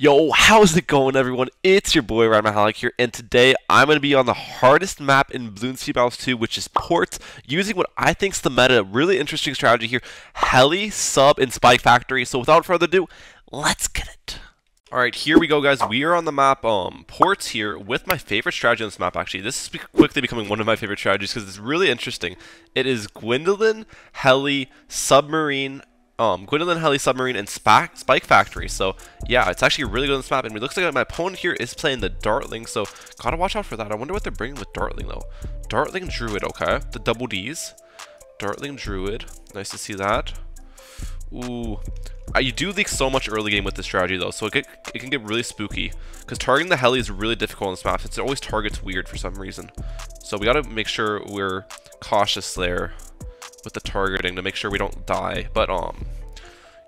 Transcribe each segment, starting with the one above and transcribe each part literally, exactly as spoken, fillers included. Yo, how's it going, everyone? It's your boy Ryan Mehalic here, and today I'm going to be on the hardest map in Bloons T D Battles two, which is Ports, using what I think is the meta, really interesting strategy here, Heli, Sub, and Spike Factory. So without further ado, let's get it. Alright, here we go, guys. We are on the map um, Ports here with my favorite strategy on this map, actually. This is quickly becoming one of my favorite strategies because it's really interesting. It is Gwendolin, Heli, Submarine, Um, Gwendolyn, Heli, Submarine, and Spac Spike Factory. So, yeah, it's actually really good on this map. And it looks like my opponent here is playing the Dartling, so gotta watch out for that. I wonder what they're bringing with Dartling, though. Dartling Druid, okay. The double Ds. Dartling Druid. Nice to see that. Ooh. Uh, you do leak so much early game with this strategy, though, so it, get, it can get really spooky. Because targeting the Heli is really difficult on this map, since it always targets weird for some reason. So we gotta make sure we're cautious there with the targeting to make sure we don't die. But um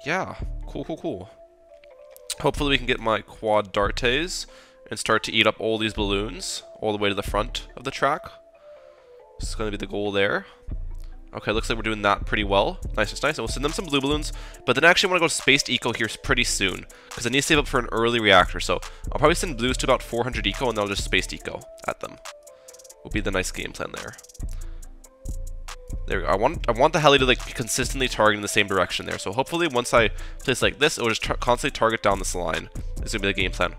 yeah, cool cool cool hopefully we can get my Quad-Dartes and start to eat up all these balloons all the way to the front of the track. This is going to be the goal there. Okay, looks like we're doing that pretty well. Nice, nice, nice. And we'll send them some blue balloons, but then I actually want to go to Spaced Eco here pretty soon because I need to save up for an early reactor, so I'll probably send blues to about four hundred eco and they'll just Spaced Eco at them. Will be the nice game plan there. There we go. I want I want the Heli to like be consistently targeting the same direction there. So hopefully once I place like this, it will just tar constantly target down this line. It's gonna be the game plan,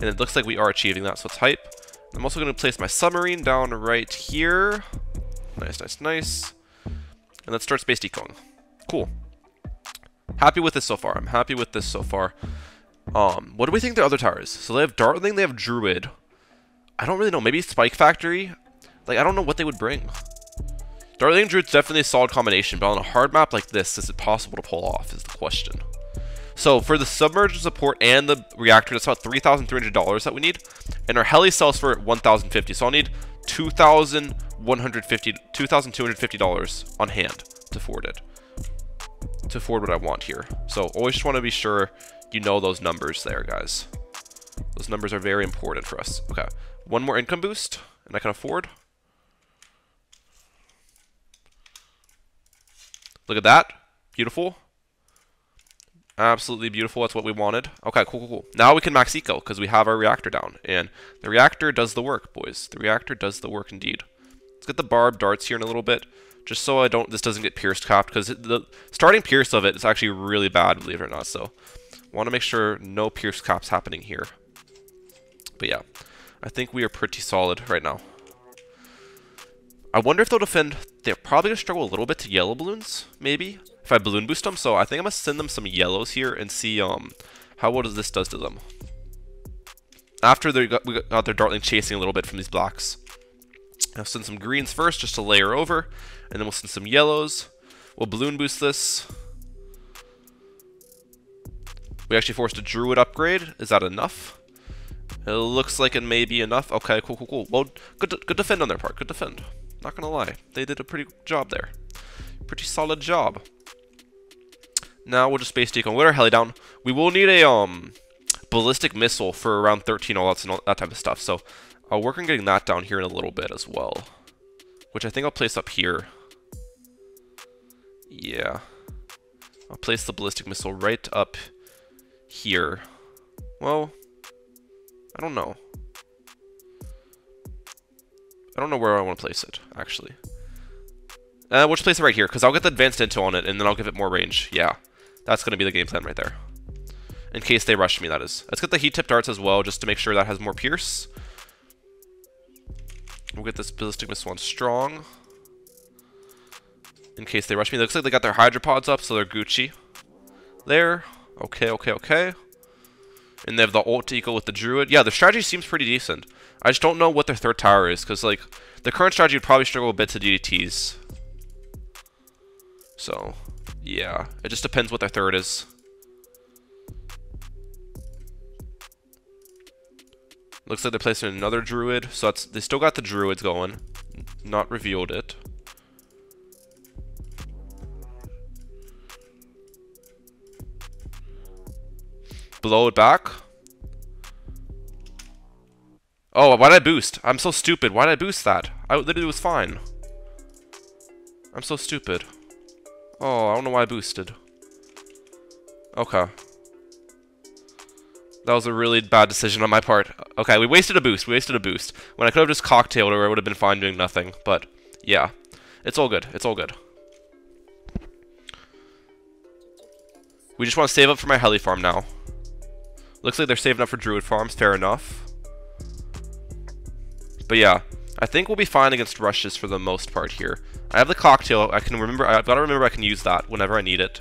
and it looks like we are achieving that. So type. I'm also gonna place my Submarine down right here. Nice, nice, nice. And let's start Space Decoing. Cool. Happy with this so far. I'm happy with this so far. Um, what do we think their other tower is? So they have Dartling, they have Druid. I don't really know. Maybe Spike Factory. Like I don't know what they would bring. Dartling Druid's definitely a solid combination, but on a hard map like this, is it possible to pull off is the question. So for the submerged support and the reactor, that's about three thousand three hundred dollars that we need, and our Heli sells for one thousand fifty dollars, so I'll need two thousand two hundred fifty dollars on hand to afford it, to afford what I want here. So always just want to be sure you know those numbers there, guys. Those numbers are very important for us. Okay, one more income boost, and I can afford. Look at that. Beautiful. Absolutely beautiful. That's what we wanted. Okay, cool, cool, cool. Now we can max eco because we have our reactor down. And the reactor does the work, boys. The reactor does the work indeed. Let's get the barb darts here in a little bit. Just so I don't, this doesn't get pierced capped, because the starting pierce of it is actually really bad, believe it or not. So want to make sure no pierce caps happening here. But yeah, I think we are pretty solid right now. I wonder if they'll defend. They're probably going to struggle a little bit to yellow balloons, maybe, if I balloon boost them. So I think I'm going to send them some yellows here and see um how well does this does to them. After they got, we got their Dartling chasing a little bit from these blocks. I'll send some greens first just to layer over, and then we'll send some yellows. We'll balloon boost this. We actually forced a Druid upgrade. Is that enough? It looks like it may be enough. Okay, cool, cool, cool. Well, good, good defend on their part. Good defend. Not gonna lie, they did a pretty good job there. Pretty solid job. Now we'll just Space Deacon with our Heli down. We will need a um ballistic missile for around thirteen all-outs and all that type of stuff. So I'll work on getting that down here in a little bit as well, which I think I'll place up here. Yeah, I'll place the ballistic missile right up here. Well, I don't know. I don't know where I want to place it, actually. Uh, we'll just place it right here, because I'll get the advanced intel on it, and then I'll give it more range. Yeah, that's going to be the game plan right there. In case they rush me, that is. Let's get the heat-tipped darts as well, just to make sure that has more pierce. We'll get this ballistic missile one strong. In case they rush me. It looks like they got their hydropods up, so they're Gucci. There. Okay, okay, okay. And they have the ult to eco with the Druid. Yeah, the strategy seems pretty decent. I just don't know what their third tower is, because like the current strategy would probably struggle a bit to D D Ts. So, yeah. It just depends what their third is. Looks like they're placing another Druid. So that's, they still got the Druids going. Not revealed it. Blow it back. Oh, why did I boost? I'm so stupid. Why did I boost that? I literally was fine. I'm so stupid. Oh, I don't know why I boosted. Okay. That was a really bad decision on my part. Okay, we wasted a boost. We wasted a boost. When I could have just cocktailed her, I would have been fine doing nothing. But, yeah. It's all good. It's all good. We just want to save up for my heli farm now. Looks like they're saving up for druid farms. Fair enough. But, yeah. I think we'll be fine against rushes for the most part here. I have the cocktail. I can remember. I've got to remember I can use that whenever I need it.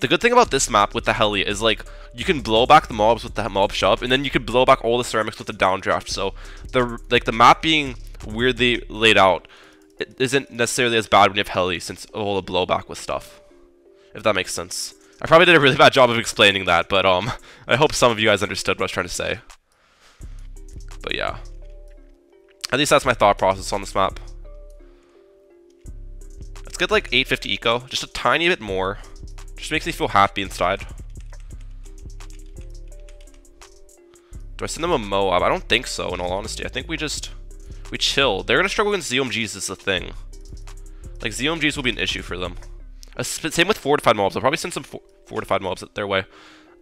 The good thing about this map with the heli is, like, you can blow back the mobs with the mob shove, and then you can blow back all the ceramics with the downdraft. So, the like the map being weirdly laid out, it isn't necessarily as bad when you have heli, since all the blowback with stuff. If that makes sense. I probably did a really bad job of explaining that, but um, I hope some of you guys understood what I was trying to say. But yeah, at least that's my thought process on this map. Let's get like eight fifty eco, just a tiny bit more. Just makes me feel happy inside. Do I send them a Moab? I don't think so, in all honesty. I think we just... we chill. They're going to struggle against Z O M Gs, is the thing. Like, Z O M Gs will be an issue for them. Uh, same with fortified mobs. I'll probably send some for fortified mobs their way.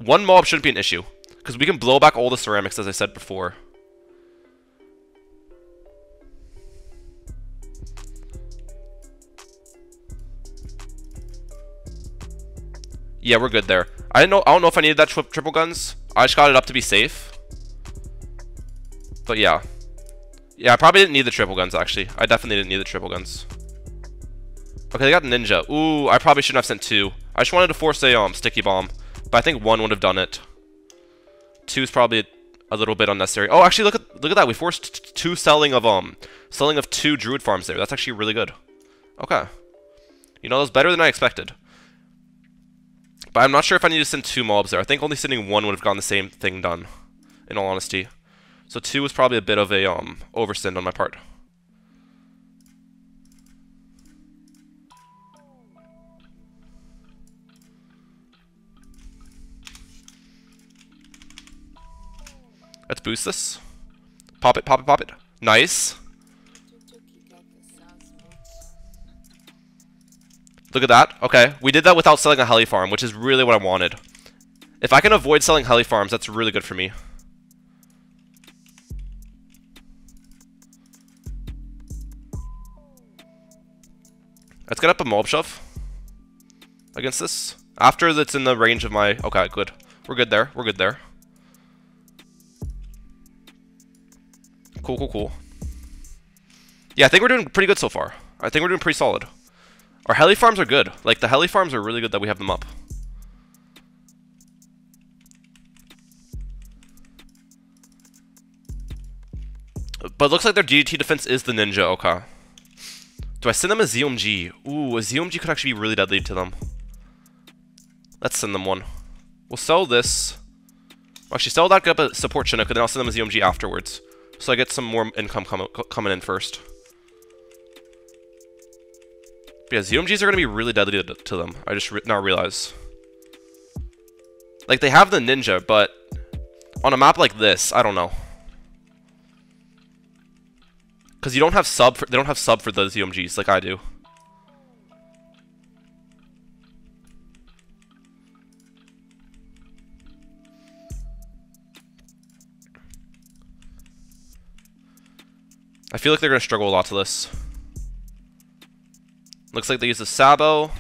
One mob shouldn't be an issue, because we can blow back all the ceramics, as I said before. Yeah, we're good there. I didn't know. I don't know if I needed that tri triple guns. I just got it up to be safe. But yeah, yeah, I probably didn't need the triple guns actually. I definitely didn't need the triple guns. Okay, they got ninja. Ooh, I probably shouldn't have sent two. I just wanted to force a um sticky bomb, but I think one would have done it. Two is probably a little bit unnecessary. Oh, actually, look at look at that. We forced two selling of um selling of two druid farms there. That's actually really good. Okay, you know, that was better than I expected. But I'm not sure if I need to send two mobs there. I think only sending one would have gotten the same thing done, in all honesty. So two was probably a bit of a um oversend on my part. Let's boost this. Pop it, pop it, pop it. Nice. Look at that. Okay, we did that without selling a heli farm, which is really what I wanted. If I can avoid selling heli farms, that's really good for me. Let's get up a mob shove against this. After that's in the range of my... okay, good. We're good there. We're good there. Cool, cool, cool. Yeah, I think we're doing pretty good so far. I think we're doing pretty solid. Our heli farms are good. Like, the heli farms are really good that we have them up. But it looks like their D D T defense is the ninja. Okay. Do I send them a Z O M G? Ooh, a Z O M G could actually be really deadly to them. Let's send them one. We'll sell this. We'll actually sell that, get up a support Chinook, and then I'll send them a Z O M G afterwards. So I get some more income com coming in first. Yeah, Z O M Gs are going to be really deadly to them. I just re now realize. Like, they have the ninja, but on a map like this, I don't know. Because you don't have sub for, they don't have sub for the Z O M Gs like I do. I feel like they're going to struggle a lot to this. Looks like they use a Sabo.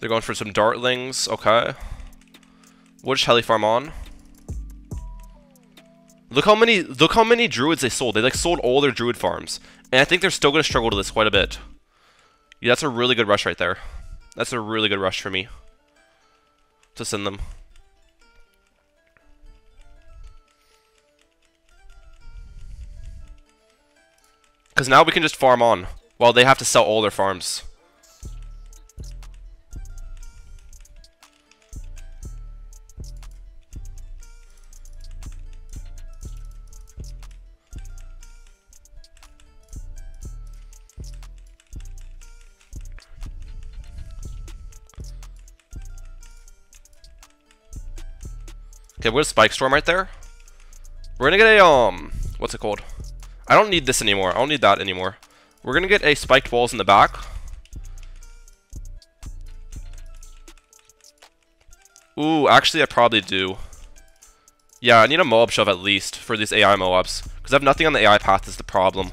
They're going for some Dartlings. Okay. We'll just heli farm on. Look how many look how many druids they sold. They like sold all their druid farms. And I think they're still gonna struggle to this quite a bit. Yeah, that's a really good rush right there. That's a really good rush for me to send them. Because now we can just farm on, while they have to sell all their farms. Okay, we're gonna Spike Storm right there. We're gonna get a, um, what's it called? I don't need this anymore. I don't need that anymore. We're going to get a spiked walls in the back. Ooh, actually I probably do. Yeah, I need a Moab Shove at least for these A I Moabs. Because I have nothing on the A I path is the problem.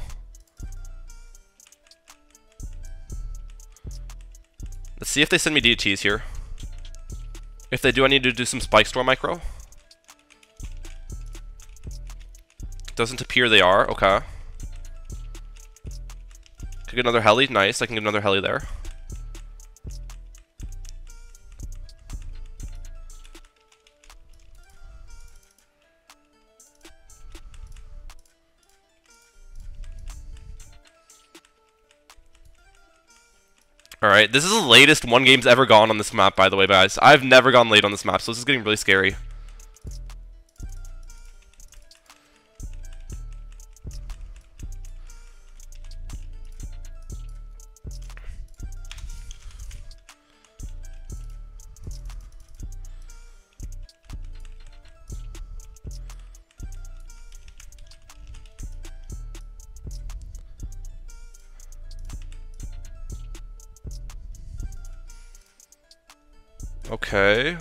Let's see if they send me D Ts here. If they do, I need to do some Spike Storm micro. Doesn't appear they are. Okay. Could get another heli. Nice. I can get another heli there. Alright, this is the latest one game's ever gone on this map, by the way, guys. I've never gone late on this map, so this is getting really scary. Okay.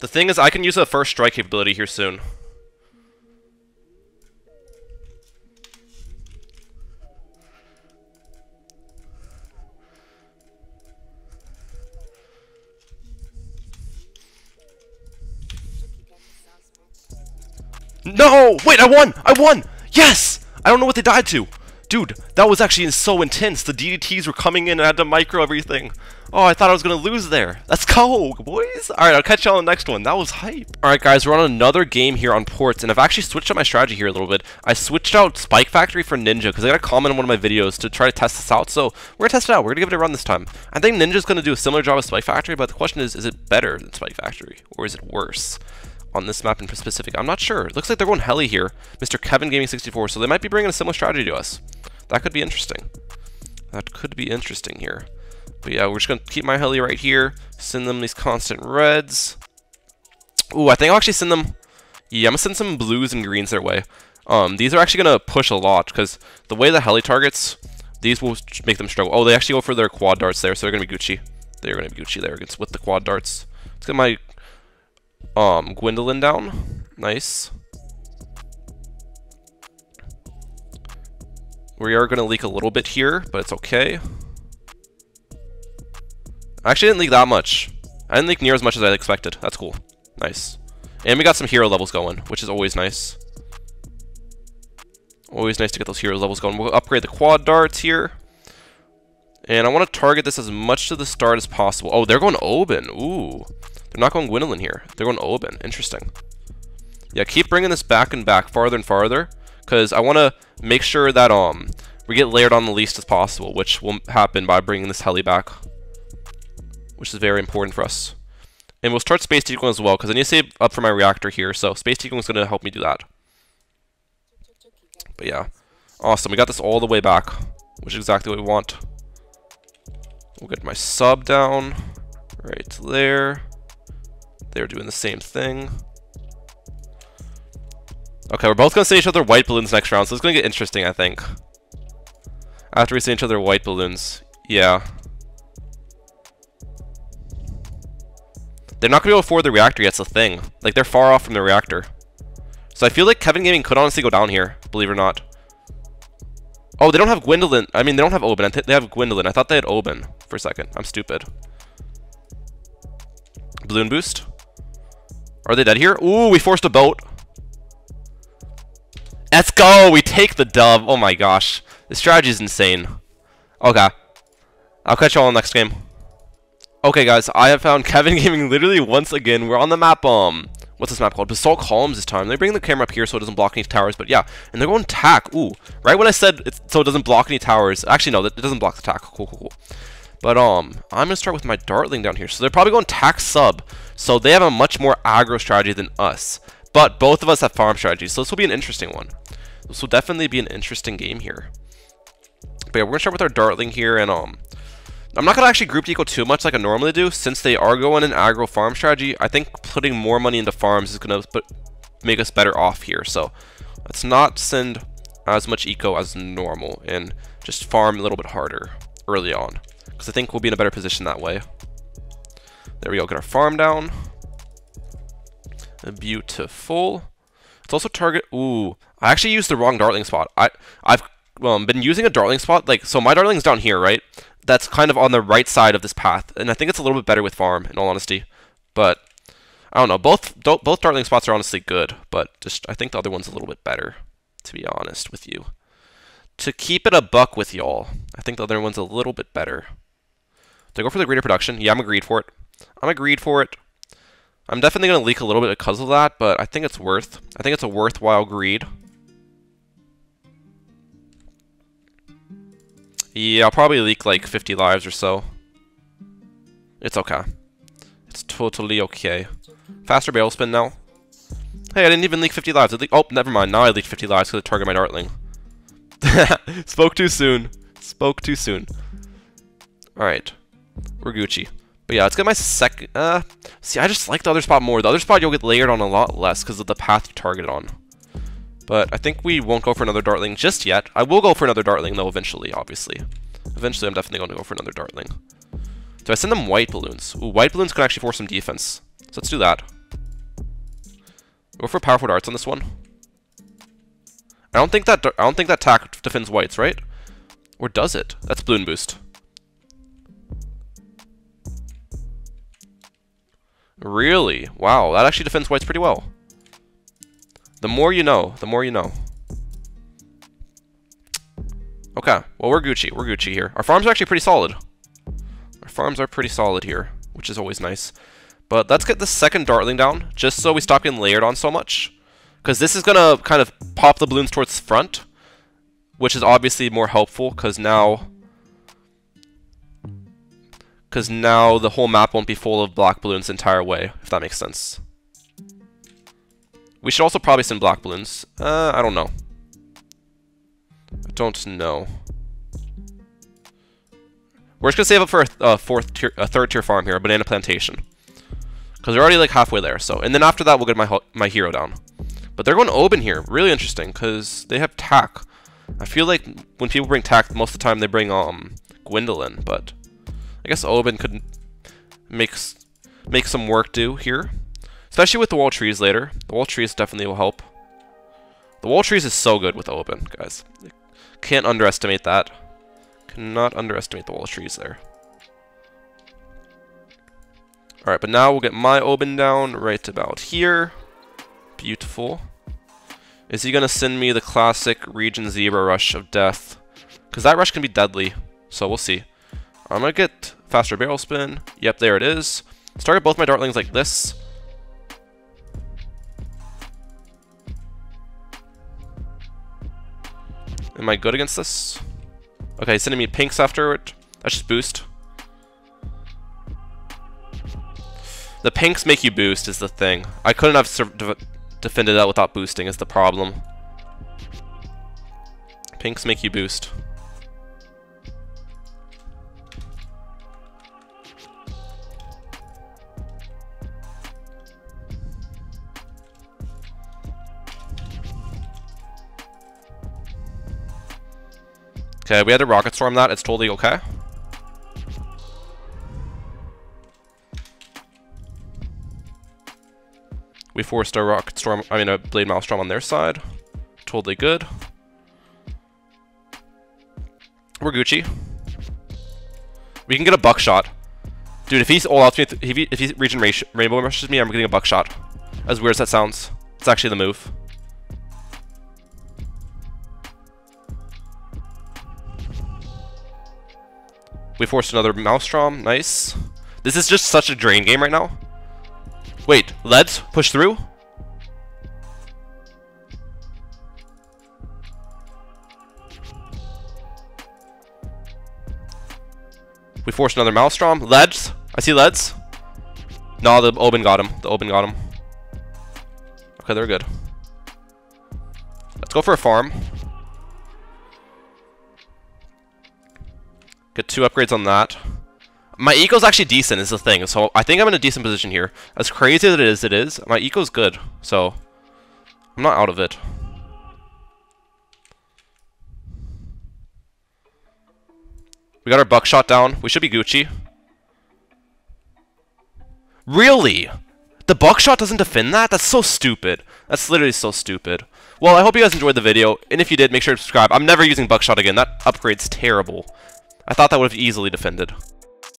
The thing is, I can use a first strike capability here soon. No! Wait, I won! I won! Yes! I don't know what they died to. Dude, that was actually so intense. The D D Ts were coming in and I had to micro everything. Oh, I thought I was going to lose there. Let's go, boys! Alright, I'll catch y'all on the next one. That was hype. Alright, guys, we're on another game here on Ports, and I've actually switched up my strategy here a little bit. I switched out Spike Factory for Ninja, because I got a comment on one of my videos to try to test this out, so we're going to test it out. We're going to give it a run this time. I think Ninja's going to do a similar job as Spike Factory, but the question is, is it better than Spike Factory, or is it worse? On this map in specific, I'm not sure. It looks like they're going heli here, Mister Kevin Gaming sixty-four, so they might be bringing a similar strategy to us. That could be interesting. That could be interesting here. But yeah, we're just going to keep my heli right here, send them these constant reds. Ooh, I think I'll actually send them... Yeah, I'm going to send some blues and greens their way. Um, these are actually going to push a lot, because the way the heli targets, these will make them struggle. Oh, they actually go for their quad darts there, so they're going to be Gucci. They're going to be Gucci there against with the quad darts. Let's get my... Um, Gwendolyn down. Nice. We are going to leak a little bit here, but it's okay. I actually didn't leak that much. I didn't leak near as much as I expected. That's cool. Nice. And we got some hero levels going, which is always nice. Always nice to get those hero levels going. We'll upgrade the quad darts here. And I want to target this as much to the start as possible. Oh, they're going Oban. Ooh. They're not going Gwendolyn here. They're going Oban. Interesting. Yeah, keep bringing this back and back, farther and farther, because I want to make sure that um we get layered on the least as possible, which will happen by bringing this heli back, which is very important for us. And we'll start space decoing as well, because I need to save up for my reactor here, so space decoing is going to help me do that. But yeah, awesome. We got this all the way back, which is exactly what we want. We'll get my sub down right there. They're doing the same thing. Okay, we're both going to send each other white balloons next round, so it's going to get interesting, I think. After we send each other white balloons. Yeah. They're not going to be able to afford the reactor yet, it's a thing. Like, they're far off from the reactor. So I feel like Kevin Gaming could honestly go down here, believe it or not. Oh, they don't have Gwendolyn. I mean, they don't have Oban. I th they have Gwendolyn. I thought they had Oban for a second. I'm stupid. Balloon boost. Are they dead here? Ooh, we forced a boat. Let's go! We take the dub. Oh my gosh. This strategy is insane. Okay. I'll catch y'all in the next game. Okay, guys. I have found Kevin Gaming literally once again. We're on the map, um... what's this map called? Basalt Columns this time. They bring the camera up here so it doesn't block any towers, but yeah. And they're going tack. Ooh. Right when I said it's, so it doesn't block any towers. Actually, no. It doesn't block the tack. Cool, cool, cool. But um, I'm going to start with my Dartling down here. So they're probably going tack sub. So they have a much more aggro strategy than us. But both of us have farm strategies. So this will be an interesting one. This will definitely be an interesting game here. But yeah, we're going to start with our Dartling here. And um, I'm not going to actually group deco too much like I normally do. Since they are going an aggro farm strategy, I think putting more money into farms is going to make us better off here. So Let's not send as much eco as normal and just farm a little bit harder early on, because I think we'll be in a better position that way. There we go, get our farm down. Beautiful. It's also target, ooh, I actually used the wrong dartling spot. I, I've um, been using a dartling spot, like, so my dartling's down here, right? That's kind of on the right side of this path, and I think it's a little bit better with farm, in all honesty, but I don't know, both, both dartling spots are honestly good, but just, I think the other one's a little bit better, to be honest with you. To keep it a buck with y'all, I think the other one's a little bit better. Do I go for the greater production? Yeah, I'm agreed for it. I'm agreed for it. I'm definitely going to leak a little bit because of that, but I think it's worth. I think it's a worthwhile greed. Yeah, I'll probably leak like fifty lives or so. It's okay. It's totally okay. Faster barrel spin now. Hey, I didn't even leak fifty lives. I leaked, oh, never mind. Now I leaked fifty lives because I targeted my dartling. Spoke too soon. Spoke too soon. Alright. We're Gucci. But yeah, let's get my second... Uh, see, I just like the other spot more. The other spot you'll get layered on a lot less because of the path you target on. But I think we won't go for another dartling just yet. I will go for another dartling, though, eventually, obviously. Eventually, I'm definitely going to go for another dartling. So I send them white balloons. Ooh, white balloons can actually force some defense. So let's do that. Go for powerful darts on this one. I don't think that I don't think that tack defends whites, right? Or does it? That's balloon boost. Really? Wow, that actually defends whites pretty well. The more you know, the more you know. Okay, well, we're Gucci. We're Gucci here. Our farms are actually pretty solid. Our farms are pretty solid here, which is always nice. But let's get the second dartling down, just so we stop getting layered on so much. Because this is going to kind of pop the balloons towards front, which is obviously more helpful, because now... Because now the whole map won't be full of black balloons the entire way, if that makes sense. We should also probably send black balloons. Uh, I don't know. I don't know. We're just going to save up for a, th a, fourth tier, a third tier farm here, banana plantation. Because we're already like halfway there, so. And then after that, we'll get my, my hero down. But they're going Oban here. Really interesting, because they have tack. I feel like when people bring tack, most of the time they bring um Gwendolyn, but... I guess Oban could make, make some work do here. Especially with the wall trees later. The wall trees definitely will help. The wall trees is so good with Oban, guys. Can't underestimate that. Cannot underestimate the wall trees there. Alright, but now we'll get my Oban down right about here. Beautiful. Is he going to send me the classic Region Zebra rush of death? Because that rush can be deadly. So we'll see. I'm going to get faster barrel spin. Yep, there it is. Let's target both my dartlings like this. Am I good against this? Okay, he's sending me pinks after it. That's just boost. The pinks make you boost is the thing. I couldn't have defended that without boosting is the problem. Pinks make you boost. Okay, we had to rocket storm that. It's totally okay. We forced a rocket storm, I mean a blade maelstrom on their side. Totally good. We're Gucci. We can get a buckshot. Dude, if he's all out to me, if he, if he region rainbow rushes me, I'm getting a buckshot. As weird as that sounds, it's actually the move. We forced another maelstrom. Nice. This is just such a drain game right now. Wait, leads push through. We forced another maelstrom. Leads. I see leads. Nah, the Oban got him. The Oban got him. Okay, they're good. Let's go for a farm. Get two upgrades on that. My eco's actually decent is the thing, so I think I'm in a decent position here. As crazy as it is, it is. My eco's good, so I'm not out of it. We got our buckshot down. We should be Gucci. Really? The buckshot doesn't defend that? That's so stupid. That's literally so stupid. Well, I hope you guys enjoyed the video, and if you did, make sure to subscribe. I'm never using buckshot again. That upgrade's terrible. I thought that would have easily defended.